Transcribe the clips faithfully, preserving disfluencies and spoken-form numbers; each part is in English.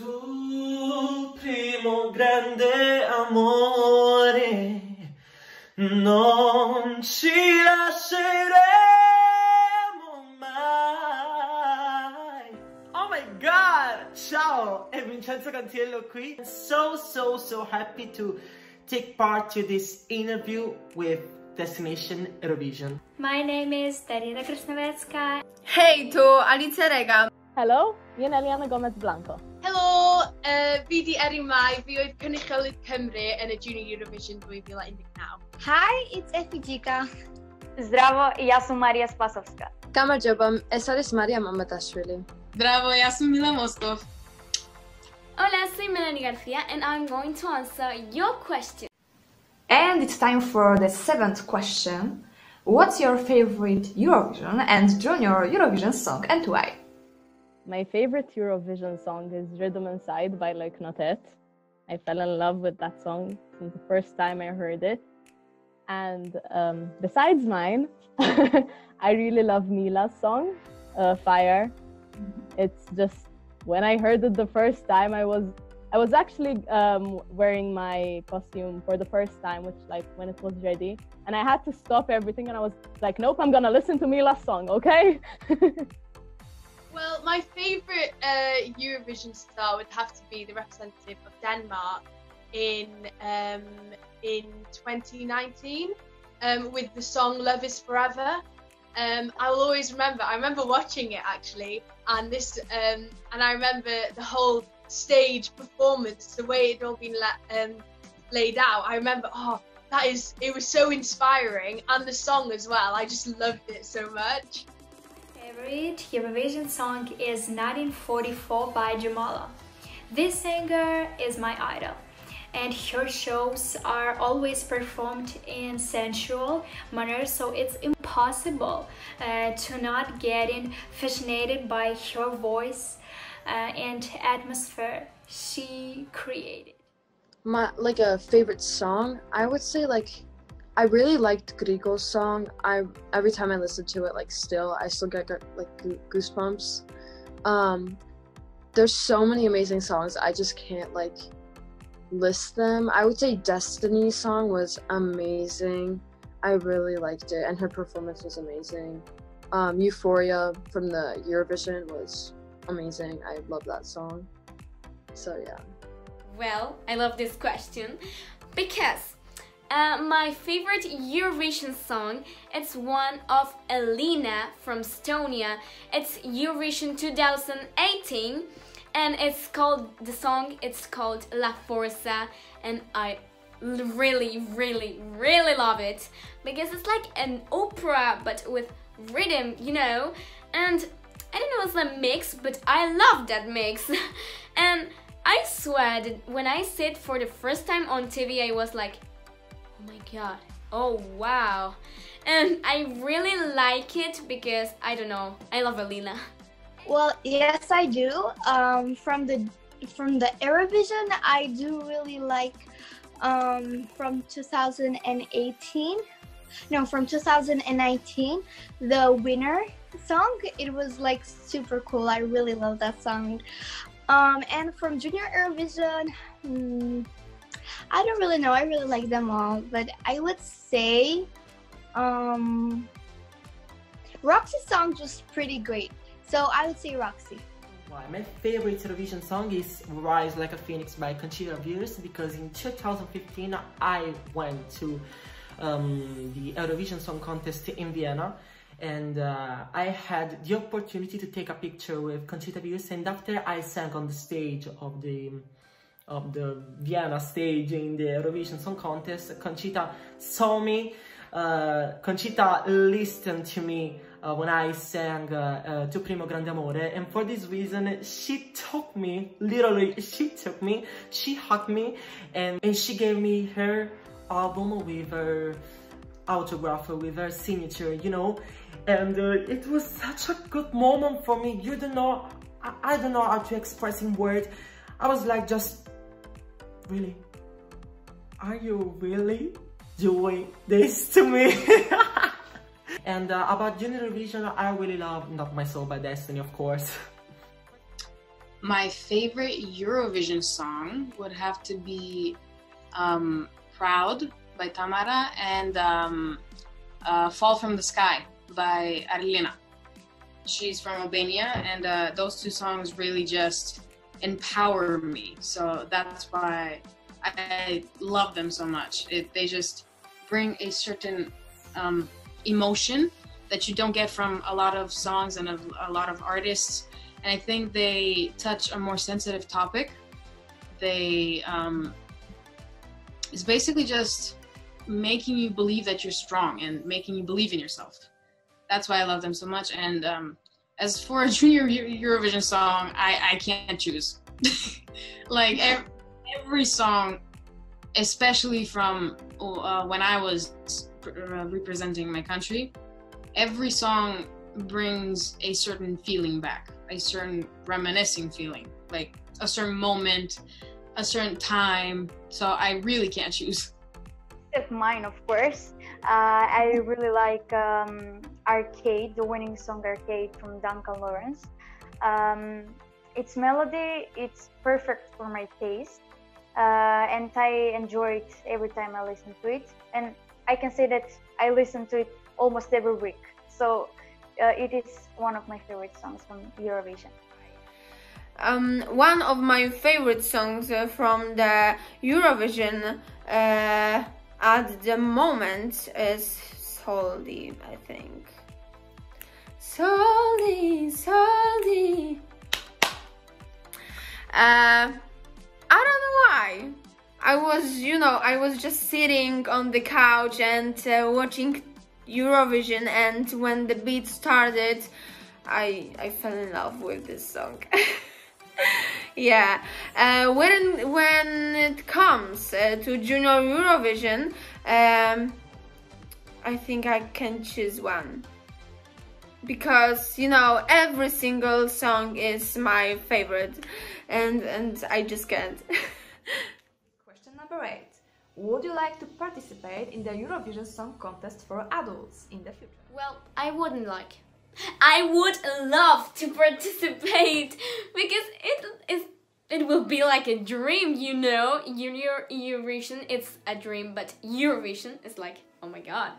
Tu primo grande amore, non ci lasceremo mai. Oh my god! Ciao! È Vincenzo Cantiello qui. I'm so so so happy to take part to this interview with Destination Eurovision. My name is Darina Krasnovetska. Hey to Alicja Rega. Hello, I'm Eliana Gomez Blanco. Hello, fi di Erin Mai, fi oedd cynrychiolyd Cymru yn y Junior Eurovision twenty nineteen. Hi, it's Efi Gjika. Zdravo, ja sam Marija Spasovska. Kamal Jobam, es aris Mariam Mamadashvili. Zdravo, ja sam Mila Moskov. Hola, soy Melani Garcia and I'm going to answer your question. And it's time for the seventh question. What's your favorite Eurovision and Junior Eurovision song and why? My favorite Eurovision song is Rhythm Inside by La Kanoet. I fell in love with that song since the first time I heard it. And um, besides mine, I really love Mila's song, uh, Fire. It's just, when I heard it the first time, I was I was actually um, wearing my costume for the first time, which like when it was ready. And I had to stop everything and I was like, nope, I'm gonna listen to Mila's song, okay? Well, my favourite uh, Eurovision star would have to be the representative of Denmark in um, in twenty nineteen um, with the song Love Is Forever. Um, I will always remember, I remember watching it actually, and this um, and I remember the whole stage performance, the way it had all been la um, laid out. I remember, oh, that is, it was so inspiring, and the song as well, I just loved it so much. My favorite Eurovision song is nineteen forty-four by Jamala. This singer is my idol and her shows are always performed in sensual manner, so it's impossible uh, to not get fascinated by her voice uh, and atmosphere she created. My like a favorite song, I would say like I really liked Grigo's song. I every time I listen to it, like still, I still get like goosebumps. Um, there's so many amazing songs. I just can't like list them. I would say Destiny's song was amazing. I really liked it, and her performance was amazing. Um, Euphoria from the Eurovision was amazing. I love that song. So yeah. Well, I love this question because Uh, my favorite Eurovision song, it's one of Elina from Estonia. It's Eurovision twenty eighteen and it's called, the song it's called La Forza, and I really really really love it because it's like an opera but with rhythm, you know, and I don't know, it's a mix, but I love that mix. And I swear that when I see it for the first time on T V, I was like, oh my god, oh wow. And I really like it because, I don't know, I love Elina. Well, yes I do. Um, from the from the Eurovision, I do really like um, from two thousand eighteen, no, from two thousand nineteen, the winner song. It was like super cool, I really love that song. Um, and from Junior Eurovision, hmm, I don't really know, I really like them all, but I would say um, Roxy's song was pretty great, so I would say Roxy. Well, my favorite Eurovision song is Rise Like a Phoenix by Conchita Wurst, because in two thousand fifteen I went to um, the Eurovision Song Contest in Vienna, and uh, I had the opportunity to take a picture with Conchita Wurst, and after I sang on the stage of the of the Vienna stage in the Eurovision Song Contest, Conchita saw me, uh, Conchita listened to me uh, when I sang uh, uh, Tu Primo Grande Amore, and for this reason she took me, literally she took me, she hugged me, and, and she gave me her album with her autograph, with her signature, you know, and uh, it was such a good moment for me. You don't know, I, I don't know how to express in words. I was like, just really, are you really doing this to me? And uh, about Junior Eurovision, I really love Not My Soul by Destiny, of course. My favorite Eurovision song would have to be um, Proud by Tamara and um, uh, Fall from the Sky by Arlina. She's from Albania, and uh, those two songs really just empower me. So that's why I love them so much. It, they just bring a certain um, emotion that you don't get from a lot of songs and a, a lot of artists. And I think they touch a more sensitive topic. They, um, it's basically just making you believe that you're strong and making you believe in yourself. That's why I love them so much. And um, as for a Junior Eurovision song, I, I can't choose. Like every, every song, especially from uh, when I was representing my country, every song brings a certain feeling back, a certain reminiscing feeling, like a certain moment, a certain time. So I really can't choose. It's mine, of course. Uh, I really like um, Arcade, the winning song Arcade from Duncan Laurence. Um, its melody, it's perfect for my taste, uh, and I enjoy it every time I listen to it. And I can say that I listen to it almost every week. So uh, it is one of my favorite songs from Eurovision. Um, one of my favorite songs uh, from the Eurovision uh, at the moment is Solea, I think. Solea, Solea. Uh, I don't know why. I was, you know, I was just sitting on the couch and uh, watching Eurovision, and when the beat started, I I fell in love with this song. Yeah, uh, when when it comes uh, to Junior Eurovision, um, I think I can choose one, because you know every single song is my favorite, and and I just can't. Question number eight: would you like to participate in the Eurovision Song Contest for adults in the future? Well, I wouldn't like. I would love to participate, because it is it will be like a dream, you know. Junior Eurovision, it's a dream, but Eurovision is like, oh my god.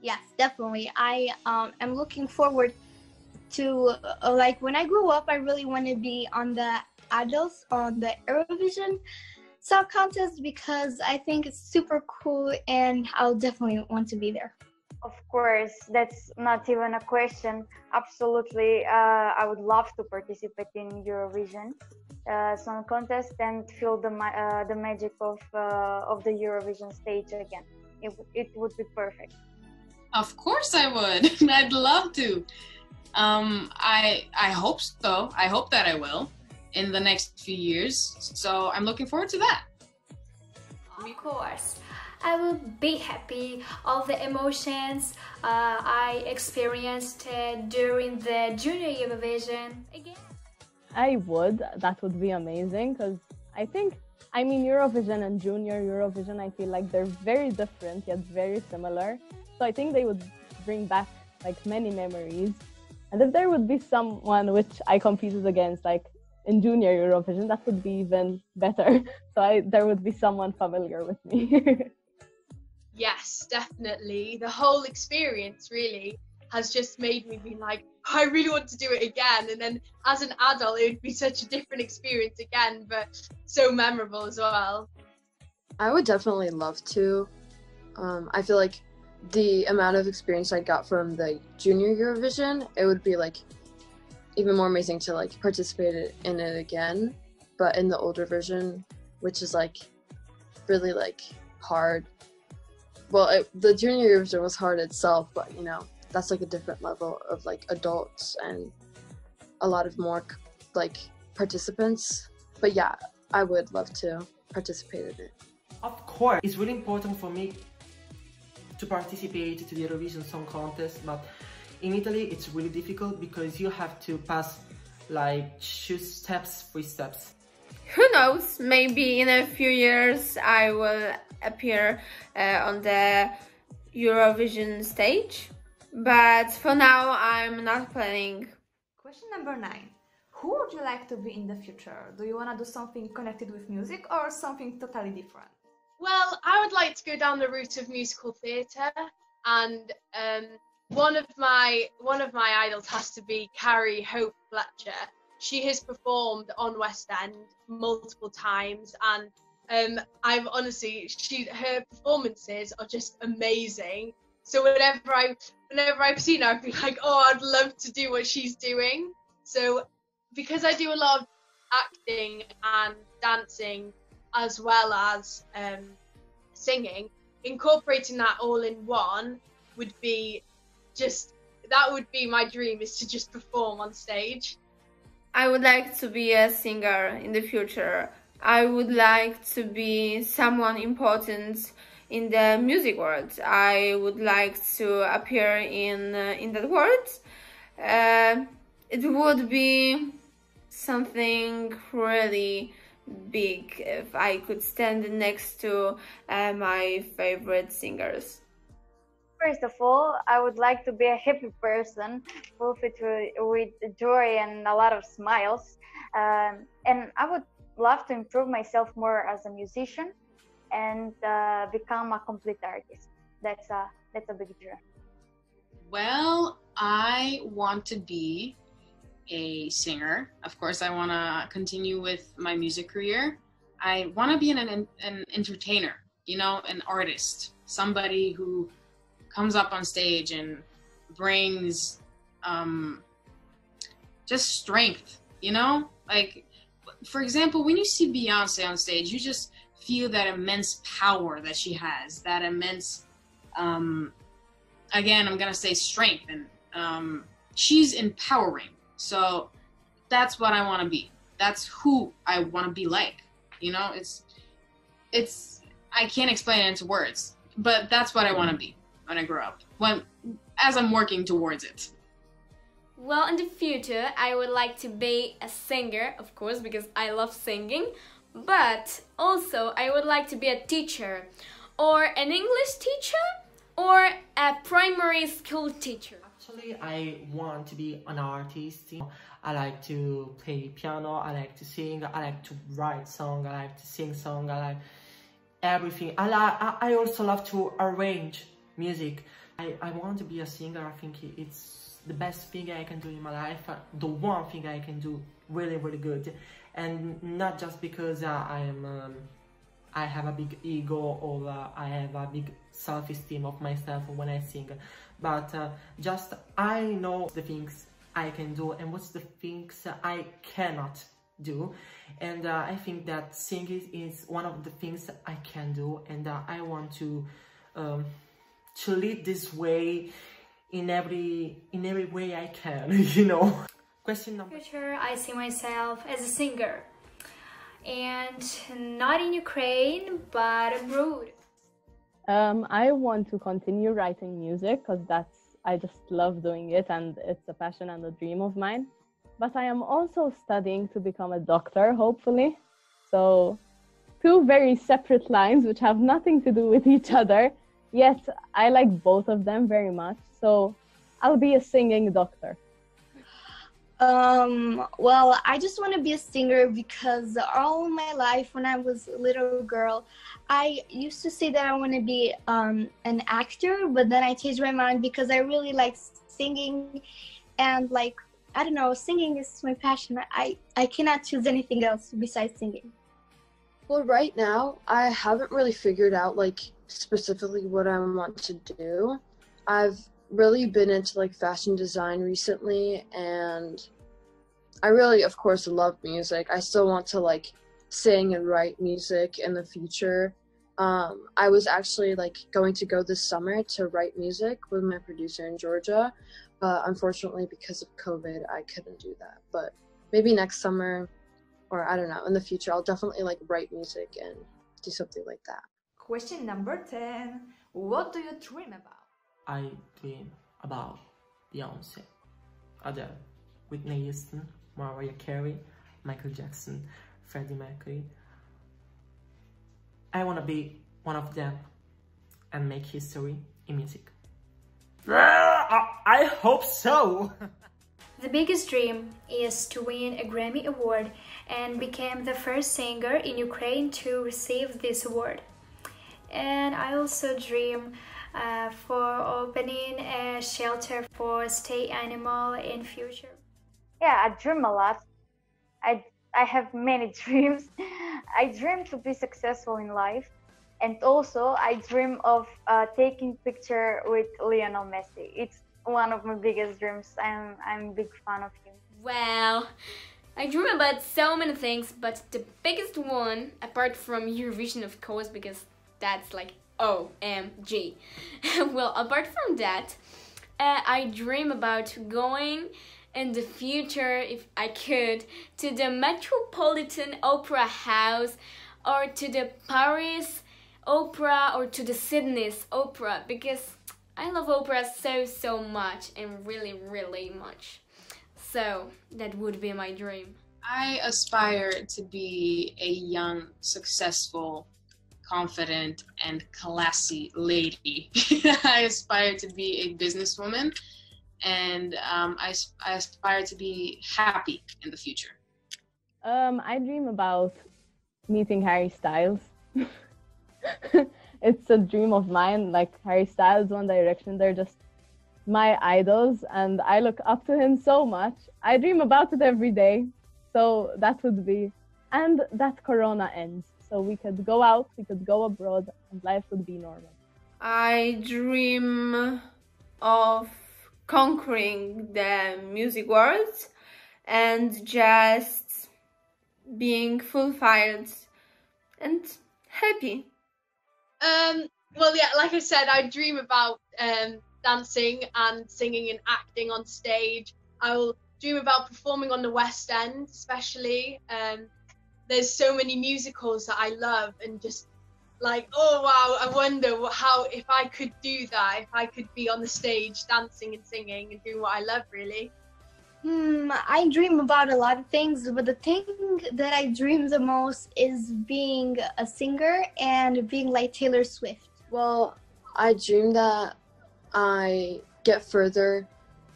Yes, definitely. I um, am looking forward to uh, like when I grew up, I really want to be on the adults on the Eurovision Song Contest, because I think it's super cool, and I'll definitely want to be there. Of course, that's not even a question. Absolutely, uh, I would love to participate in Eurovision uh, Song Contest and feel the ma uh, the magic of uh, of the Eurovision stage again. It it would be perfect. Of course, I would. I'd love to. Um, I I hope so. I hope that I will in the next few years. So I'm looking forward to that. Of course. I will be happy. All the emotions uh, I experienced uh, during the Junior Eurovision again. I would. That would be amazing, because I think, I mean, Eurovision and Junior Eurovision, I feel like they're very different yet very similar. So I think they would bring back like many memories. And if there would be someone which I competed against, like in Junior Eurovision, that would be even better. So I, there would be someone familiar with me. Yes, definitely. The whole experience really has just made me be like, I really want to do it again. And then as an adult, it would be such a different experience again, but so memorable as well. I would definitely love to. Um, I feel like the amount of experience I got from the Junior Eurovision, it would be like even more amazing to like participate in it again, but in the older version, which is like really like hard. Well, it, the Junior Eurovision was hard itself, but you know, that's like a different level of like adults and a lot of more like participants. But yeah, I would love to participate in it. Of course, it's really important for me to participate to the Eurovision Song Contest, but in Italy it's really difficult because you have to pass like two steps, three steps. Who knows, maybe in a few years I will appear uh, on the Eurovision stage, but for now I'm not planning. Question number nine. Who would you like to be in the future? Do you want to do something connected with music or something totally different? Well, I would like to go down the route of musical theatre, and um, one of my one of my idols has to be Carrie Hope Fletcher. She has performed on West End multiple times, and um, I've honestly, she her performances are just amazing. So whenever I whenever I've seen her, I'd be like, oh, I'd love to do what she's doing. So because I do a lot of acting and dancing, as well as um, singing, incorporating that all in one would be just, that would be my dream, is to just perform on stage. I would like to be a singer in the future. I would like to be someone important in the music world. I would like to appear in, uh, in that world. Uh, it would be something really big if I could stand next to uh, my favorite singers. First of all, I would like to be a happy person, full fit with joy and a lot of smiles. Um, and I would love to improve myself more as a musician and uh, become a complete artist. That's a, that's a big dream. Well, I want to be a singer. Of course, I want to continue with my music career. I want to be an, an, an entertainer, you know, an artist, somebody who comes up on stage and brings um, just strength, you know? Like, for example, when you see Beyonce on stage, you just feel that immense power that she has, that immense, um, again, I'm going to say strength, and um, she's empowering. So that's what I want to be. That's who I want to be like, you know, it's, it's, I can't explain it into words, but that's what I want to be when I grow up, when, as I'm working towards it. Well, in the future, I would like to be a singer, of course, because I love singing, but also I would like to be a teacher, or an English teacher, or a primary school teacher. Actually, I want to be an artist. I like to play piano, I like to sing, I like to write songs, I like to sing songs, I like everything. I, like, I also love to arrange music. I, I want to be a singer. I think it's the best thing I can do in my life, the one thing I can do really, really good. And not just because uh, I am, um, I have a big ego, or uh, I have a big self-esteem of myself when I sing, but uh, just I know the things I can do and what's the things I cannot do, and uh, I think that singing is one of the things I can do, and uh, I want to um, to lead this way in every in every way I can, you know. Question number. Future, I see myself as a singer, and not in Ukraine but abroad. Um, I want to continue writing music because that's, I just love doing it, and it's a passion and a dream of mine. But I am also studying to become a doctor, hopefully. So two very separate lines which have nothing to do with each other. Yet I like both of them very much. So I'll be a singing doctor. Um, well, I just want to be a singer because all my life when I was a little girl, I used to say that I want to be um, an actor, but then I changed my mind because I really like singing, and like, I don't know, singing is my passion. I, I cannot choose anything else besides singing. Well, right now, I haven't really figured out like specifically what I want to do. I've really been into like fashion design recently, and I really, of course, love music. I still want to like sing and write music in the future. Um, I was actually like going to go this summer to write music with my producer in Georgia, but unfortunately because of COVID, I couldn't do that. But maybe next summer, or I don't know, in the future, I'll definitely like write music and do something like that. Question number ten, what do you dream about? I dream about Beyonce, Adele, Whitney Houston, Mariah Carey, Michael Jackson, Freddie Mercury. I want to be one of them and make history in music. I hope so! The biggest dream is to win a Grammy Award and became the first singer in Ukraine to receive this award. And I also dream uh, for opening a shelter for stray animal in future. Yeah, I dream a lot. I, I have many dreams. I dream to be successful in life. And also I dream of uh, taking picture with Lionel Messi. It's one of my biggest dreams. I'm, I'm a big fan of him. Well, I dream about so many things, but the biggest one, apart from Eurovision of course, because that's like O M G. Well, apart from that, uh, I dream about going in the future, if I could, to the Metropolitan Opera House or to the Paris Opera or to the Sydney's Opera, because I love opera so, so much and really, really much. So that would be my dream. I aspire to be a young, successful, confident and classy lady. I aspire to be a businesswoman and um, I, I aspire to be happy in the future. Um, I dream about meeting Harry Styles. It's a dream of mine, like Harry Styles, One Direction, they're just my idols and I look up to him so much. I dream about it every day, so that would be, and that Corona ends, so we could go out, we could go abroad and life would be normal. I dream of conquering the music world and just being fulfilled and happy. Um, well, yeah, like I said, I dream about um, dancing and singing and acting on stage. I will dream about performing on the West End, especially. Um, there's so many musicals that I love and just like, oh, wow, I wonder how, if I could do that, if I could be on the stage dancing and singing and doing what I love, really. Hmm, I dream about a lot of things, but the thing that I dream the most is being a singer and being like Taylor Swift. Well, I dream that I get further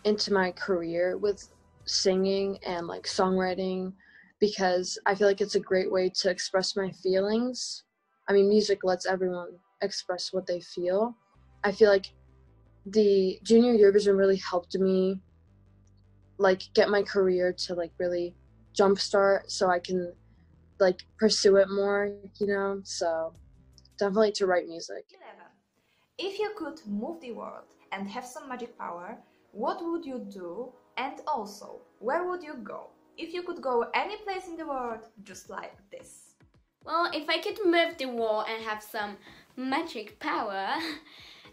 into my career with singing and like songwriting, because I feel like it's a great way to express my feelings. I mean, music lets everyone express what they feel. I feel like the Junior Eurovision really helped me like get my career to like really jumpstart so I can like pursue it more, you know, so definitely to write music. eleven. If you could move the world and have some magic power, what would you do and also where would you go? If you could go any place in the world just like this. Well, if I could move the world and have some magic power,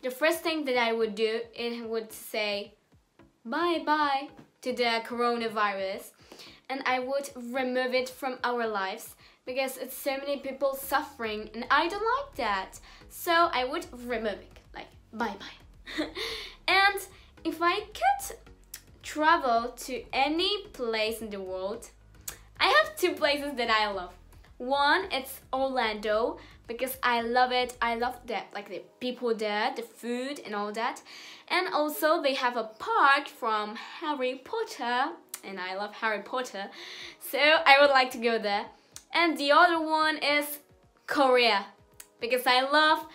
the first thing that I would do it would say bye-bye to the coronavirus, and I would remove it from our lives because it's so many people suffering and I don't like that, so I would remove it, like bye-bye. And if I could travel to any place in the world, I have two places that I love. One, it's Orlando, because I love it, I love that, like the people there, the food and all that. And also they have a park from Harry Potter, and I love Harry Potter, so I would like to go there. And the other one is Korea, because I love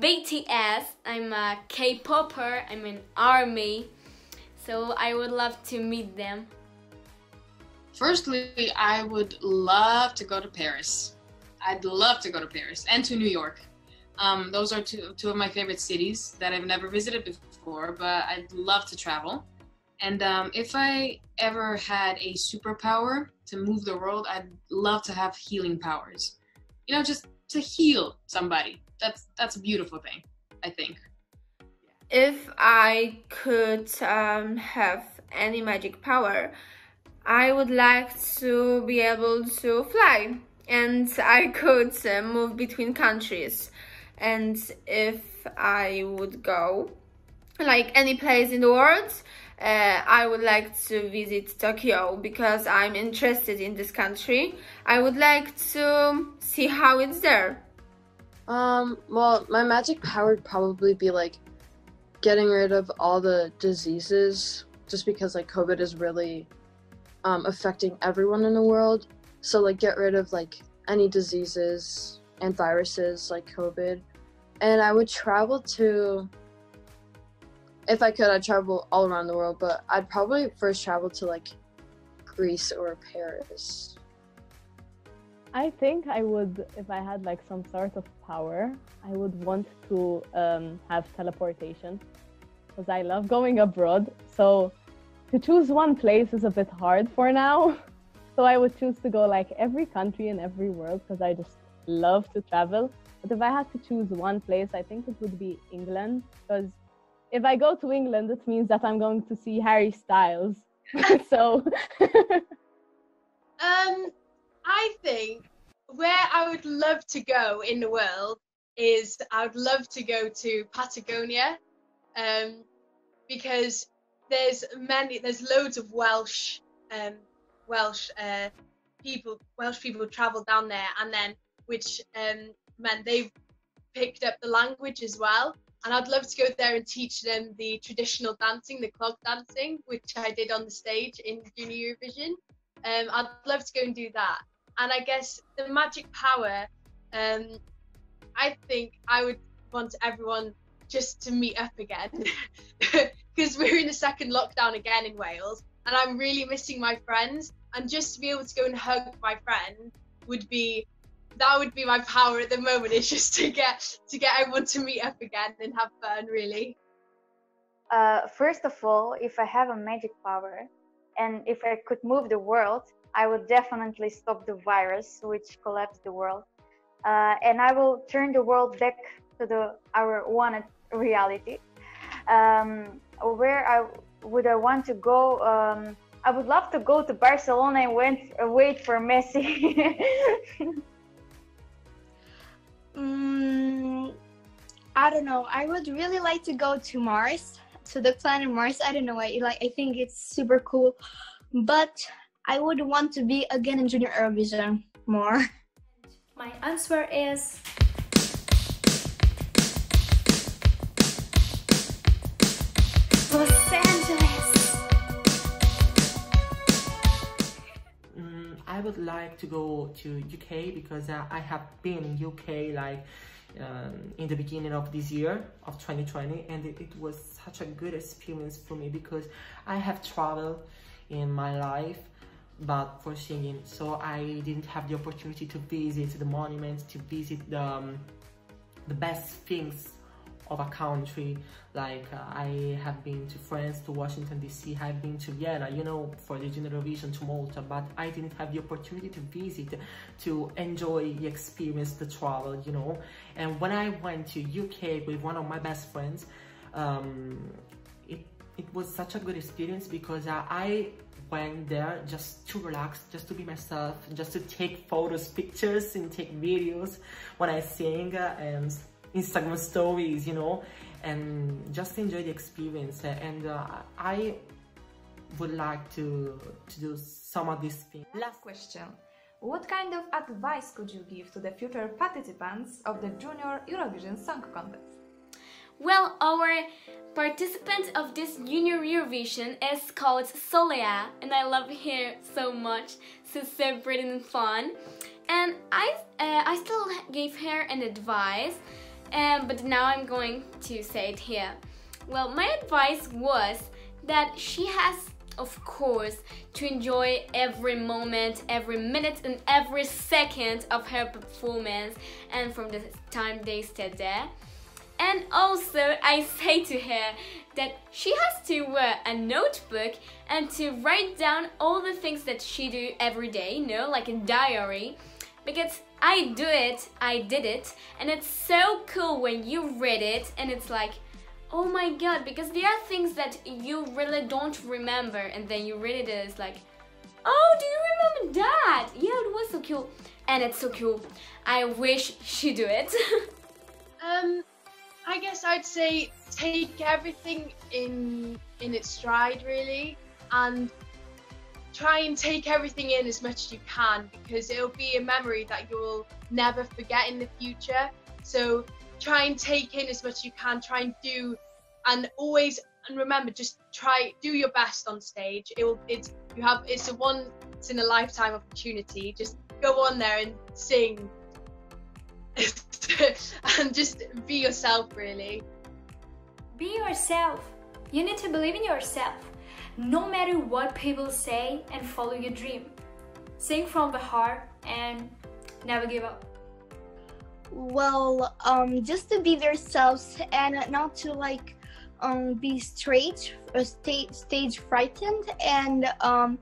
B T S, I'm a K-popper, I'm an army, so I would love to meet them. Firstly, I would love to go to Paris. I'd love to go to Paris and to New York. Um, those are two, two of my favorite cities that I've never visited before, but I'd love to travel. And um, if I ever had a superpower to move the world, I'd love to have healing powers. You know, just to heal somebody. That's, that's a beautiful thing, I think. If I could um, have any magic power, I would like to be able to fly and I could uh, move between countries. And if I would go like any place in the world, uh, I would like to visit Tokyo because I'm interested in this country. I would like to see how it's there. Um, well, my magic power would probably be like getting rid of all the diseases just because like COVID is really um, affecting everyone in the world. So like get rid of like any diseases and viruses like COVID. And I would travel to, if I could, I'd travel all around the world, but I'd probably first travel to like Greece or Paris. I think I would, if I had like some sort of power, I would want to um, have teleportation, because I love going abroad. So to choose one place is a bit hard for now. So I would choose to go like every country in every world, because I just love to travel. But if I had to choose one place, I think it would be England, because if I go to England, it means that I'm going to see Harry Styles. So... um. I think where I would love to go in the world is I would love to go to Patagonia, um, because there's many, there's loads of Welsh, um, Welsh uh, people, Welsh people travel down there, and then which um, meant they've picked up the language as well. And I'd love to go there and teach them the traditional dancing, the clog dancing, which I did on the stage in Junior Eurovision. Um, I'd love to go and do that. And I guess the magic power, um, I think I would want everyone just to meet up again, because we're in the second lockdown again in Wales, and I'm really missing my friends, and just to be able to go and hug my friend would be, that would be my power at the moment, is just to get to get everyone to meet up again and have fun, really. Uh, first of all, if I have a magic power, and if I could move the world, I would definitely stop the virus, which collapsed the world. Uh, and I will turn the world back to the, our wanted reality. Um, where I, would I want to go? Um, I would love to go to Barcelona and went, uh, wait for Messi. um, I don't know. I would really like to go to Mars. So the planet Mars, I don't know why, like, I think it's super cool, but I would want to be again in Junior Eurovision more. My answer is... Los Angeles! Mm, I would like to go to U K, because uh, I have been in U K like Um, in the beginning of this year of twenty twenty, and it, it was such a good experience for me, because I have traveled in my life but for singing, so I didn't have the opportunity to visit the monuments, to visit the, um, the best things of a country. Like uh, I have been to France, to Washington D C, I've been to Vienna, you know, for the Junior Eurovision, to Malta, but I didn't have the opportunity to visit, to enjoy the experience, the travel, you know. And when I went to U K with one of my best friends, um, it, it was such a good experience, because uh, I went there just to relax, just to be myself, just to take photos, pictures, and take videos when I sing, uh, and Instagram stories, you know, and just enjoy the experience. And uh, I would like to, to do some of these things. Last question. What kind of advice could you give to the future participants of the Junior Eurovision Song Contest? Well, our participant of this Junior Eurovision is called Solea, and I love her so much. She's so brilliant and fun. And I, uh, I still gave her an advice. Um, but now I'm going to say it here. Well, my advice was that she has, of course, to enjoy every moment, every minute and every second of her performance, and from the time they stood there. And also I say to her that she has to wear a notebook and to write down all the things that she do every day, you know, like a diary, because I do it, I did it, and it's so cool when you read it, and it's like, oh my god, because there are things that you really don't remember, and then you read it and it's like, oh, do you remember that? Yeah, it was so cool, and it's so cool. I wish she do it. um, I guess I'd say take everything in in its stride, really, and try and take everything in as much as you can, because it'll be a memory that you'll never forget in the future. So try and take in as much as you can, try and do, and always and remember, just try, do your best on stage. It will, it's, you have, it's a once in a lifetime opportunity. Just go on there and sing and just be yourself, really. Be yourself. You need to believe in yourself, no matter what people say, and follow your dream. Sing from the heart and never give up. Well, um, just to be themselves and not to like um, be straight or sta stage frightened, and um,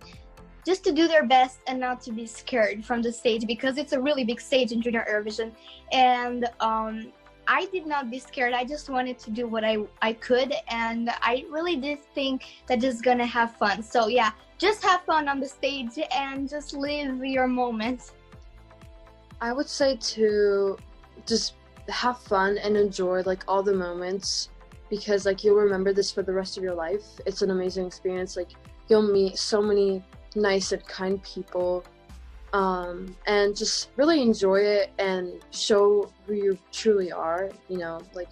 just to do their best and not to be scared from the stage, because it's a really big stage in Junior Eurovision. And um, I did not be scared. I just wanted to do what I, I could, and I really did think that just gonna have fun. So yeah, just have fun on the stage and just live your moment. I would say to just have fun and enjoy like all the moments, because like you'll remember this for the rest of your life. It's an amazing experience. Like you'll meet so many nice and kind people, um, and just really enjoy it and show who you truly are, you know, like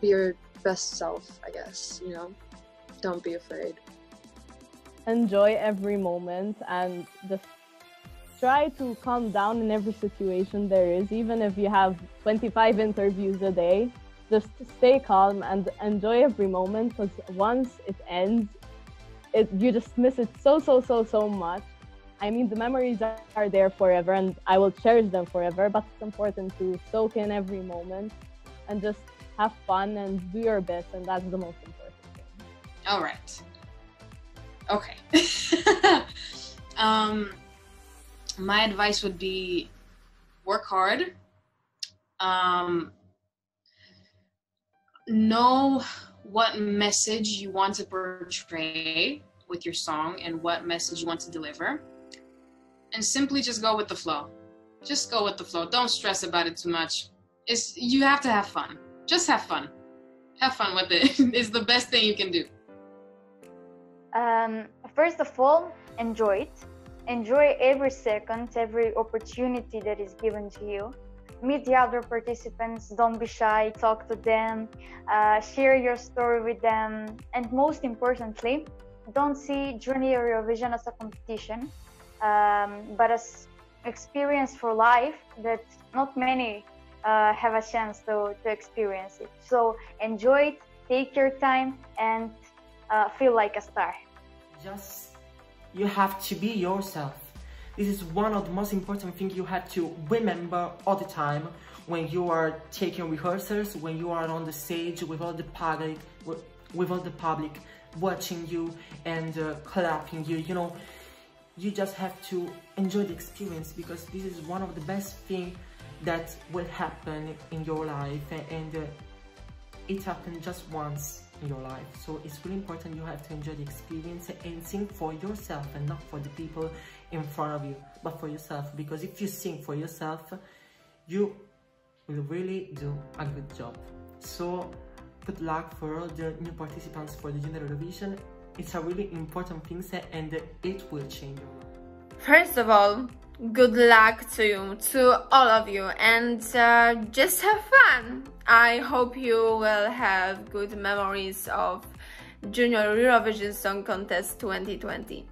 be your best self, I guess, you know, don't be afraid. Enjoy every moment and just try to calm down in every situation there is. Even if you have twenty-five interviews a day, just stay calm and enjoy every moment, because once it ends, it, you just miss it so, so, so, so much. I mean, the memories are there forever and I will cherish them forever, but it's important to soak in every moment and just have fun and do your best, and that's the most important thing. All right. Okay. um, my advice would be work hard. Um, know what message you want to portray with your song and what message you want to deliver. And simply just go with the flow. Just go with the flow. Don't stress about it too much. It's, you have to have fun. Just have fun. Have fun with it. It's the best thing you can do. Um, first of all, enjoy it. Enjoy every second, every opportunity that is given to you. Meet the other participants, don't be shy, talk to them, uh, share your story with them. And most importantly, don't see Junior Eurovision as a competition, um, but as experience for life that not many uh, have a chance to, to experience it. So enjoy it, take your time, and uh, feel like a star. Just you have to be yourself. This is one of the most important things you have to remember all the time when you are taking rehearsals, when you are on the stage with all the public, with, with all the public watching you and uh, clapping you. You know, you just have to enjoy the experience, because this is one of the best things that will happen in your life, and uh, it happened just once in your life. So it's really important you have to enjoy the experience and sing for yourself and not for the people in front of you, but for yourself, because if you sing for yourself, you will really do a good job. So good luck for all the new participants for the Junior Eurovision. It's a really important thing and it will change your life. First of all, good luck to you, to all of you, and uh, just have fun. I hope you will have good memories of Junior Eurovision Song Contest twenty twenty.